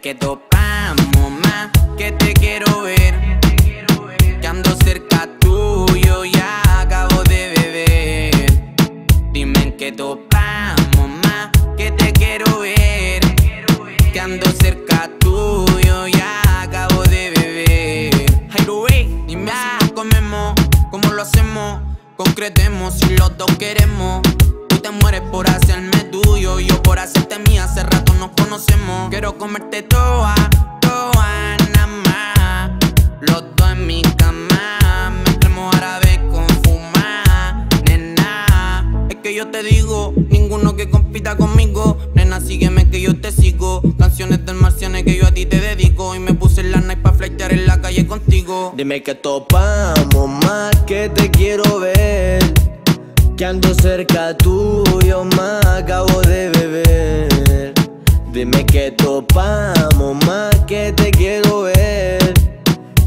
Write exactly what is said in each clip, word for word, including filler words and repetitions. que topamos más, que te quiero ver, que ando cerca tuyo, ya acabo de beber. Dime que topamos más, que te quiero ver, que ando cerca tuyo, ya acabo de beber. Jairo, dime si nos comemos, cómo lo hacemos, concretemos si los dos queremos. Te mueres por hacerme tuyo, yo por hacerte mía, hace rato nos conocemos. Quiero comerte toa, toa, nada más. Los dos en mi cama, mezclemos árabe con fumar, nena. Es que yo te digo, ninguno que compita conmigo. Nena, sígueme que yo te sigo. Canciones del Marcianeke que yo a ti te dedico. Y me puse la Nike pa' flechtear en la calle contigo. Dime que topamos más, que te quiero ver, que ando cerca tuyo, más acabo de beber. Dime que topamos más, que te quiero ver,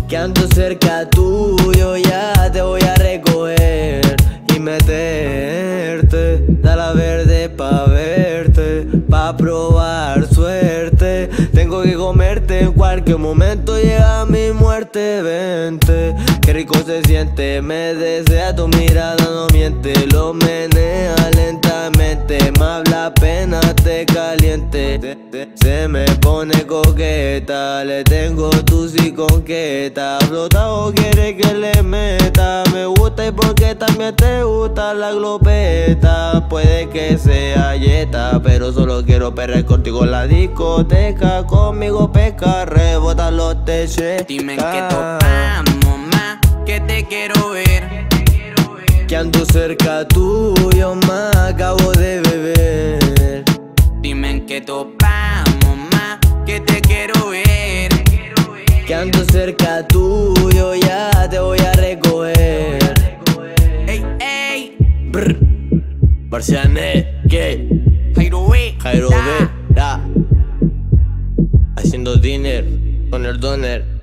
que ando cerca tuyo, ya te voy a recoger y meterte, da la verde pa' verte, pa' probar suerte. Tengo que comerte, en cualquier momento llega mi muerte, vente. Qué rico se siente, me desea tu mirada, no miente. Lo menea lentamente, más la pena te caliente. Se me pone coqueta, le tengo tu si conqueta. Flotado quiere que le meta, me gusta y porque también te gusta la glopeta. Puede que sea yeta, pero solo quiero perrear contigo en la discoteca. Conmigo pesca, rebota los teches. Dime que topamos más, que te quiero ver, que ando cerca tuyo, más acabo de beber. Dime que topamos más, que te quiero ver, que ando cerca tuyo, ya te voy a recoger. Ey, ey, brr, Marcianeke, Jairo Vera, haciendo dinner con el doner.